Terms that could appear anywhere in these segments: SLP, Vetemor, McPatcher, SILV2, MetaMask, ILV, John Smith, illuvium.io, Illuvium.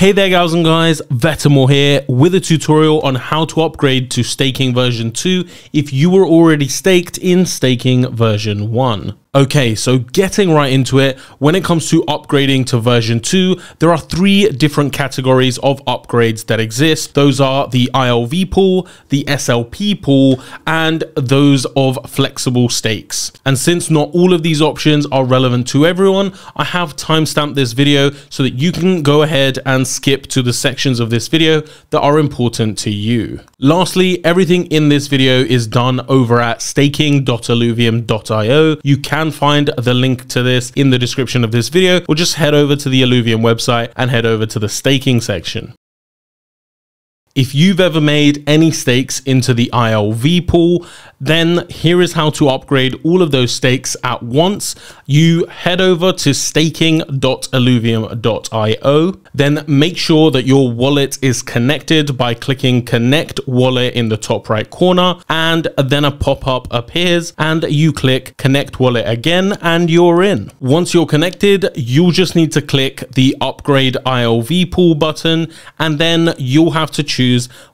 Hey there guys, Vetemor here with a tutorial on how to upgrade to staking version 2 if you were already staked in staking version 1. Okay, so getting right into it, when it comes to upgrading to version 2, there are 3 different categories of upgrades that exist. Those are the ILV pool, the SLP pool, and those of flexible stakes. And since not all of these options are relevant to everyone, I have timestamped this video so that you can go ahead and skip to the sections of this video that are important to you. Lastly, everything in this video is done over at staking.illuvium.io. You can find the link to this in the description of this video, or just head over to the Illuvium website and head over to the staking section. If you've ever made any stakes into the ILV pool, then here is how to upgrade all of those stakes at once. You head over to staking.illuvium.io, then make sure that your wallet is connected by clicking Connect Wallet in the top right corner, and then a pop-up appears and you click Connect Wallet again and you're in. Once you're connected, you'll just need to click the Upgrade ILV pool button, and then you'll have to choose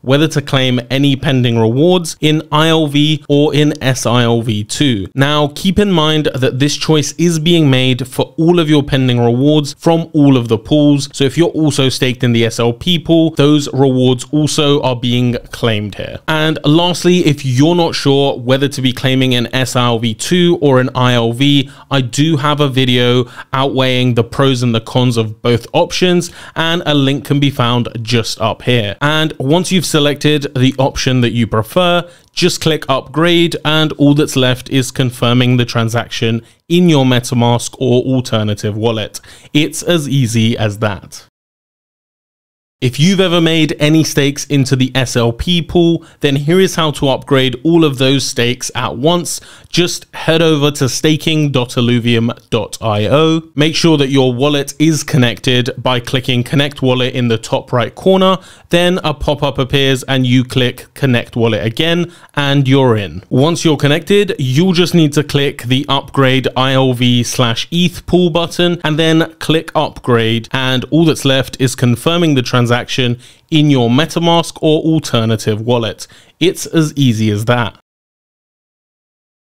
whether to claim any pending rewards in ILV or in SILV2. Now, keep in mind that this choice is being made for all of your pending rewards from all of the pools. So if you're also staked in the SLP pool, those rewards also are being claimed here. And lastly, if you're not sure whether to be claiming an SILV2 or an ILV, I do have a video outweighing the pros and the cons of both options, and a link can be found just up here. And once you've selected the option that you prefer, just click upgrade, and all that's left is confirming the transaction in your MetaMask or alternative wallet. It's as easy as that. If you've ever made any stakes into the SLP pool, then here is how to upgrade all of those stakes at once. Just head over to staking.illuvium.io. Make sure that your wallet is connected by clicking Connect Wallet in the top right corner. Then a pop-up appears and you click Connect Wallet again and you're in. Once you're connected, you'll just need to click the Upgrade ILV/ETH pool button and then click Upgrade, and all that's left is confirming the transaction in your MetaMask or alternative wallet. It's as easy as that.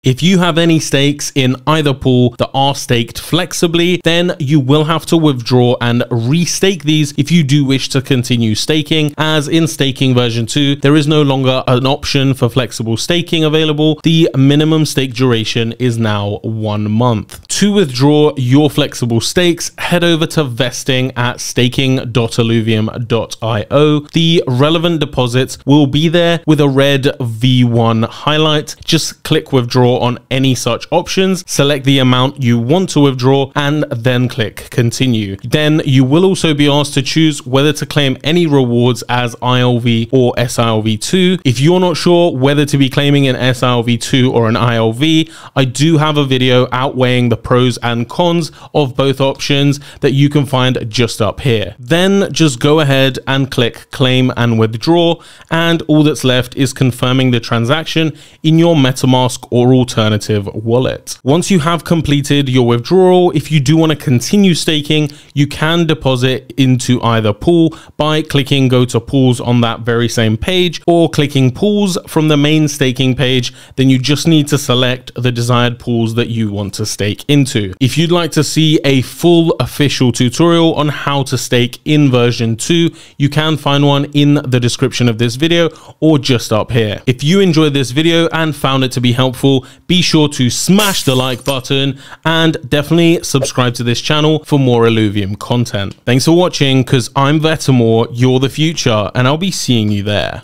If you have any stakes in either pool that are staked flexibly, then you will have to withdraw and restake these if you do wish to continue staking, as in staking version 2, there is no longer an option for flexible staking available. The minimum stake duration is now 1 month. To withdraw your flexible stakes, head over to vesting at staking.illuvium.io. The relevant deposits will be there with a red V1 highlight. Just click withdraw on any such options, select the amount you want to withdraw, and then click continue. Then you will also be asked to choose whether to claim any rewards as ILV or SILV2. If you're not sure whether to be claiming an SILV2 or an ILV, I do have a video outweighing the pros and cons of both options that you can find just up here. Then just go ahead and click claim and withdraw, and all that's left is confirming the transaction in your MetaMask or alternative wallet. Once you have completed your withdrawal, if you do want to continue staking, you can deposit into either pool by clicking go to pools on that very same page, or clicking pools from the main staking page. Then you just need to select the desired pools that you want to stake into. If you'd like to see a full official tutorial on how to stake in version 2, you can find one in the description of this video or just up here. If you enjoyed this video and found it to be helpful, be sure to smash the like button and definitely subscribe to this channel for more Illuvium content. Thanks for watching, because I'm Vetemor, you're the future, and I'll be seeing you there.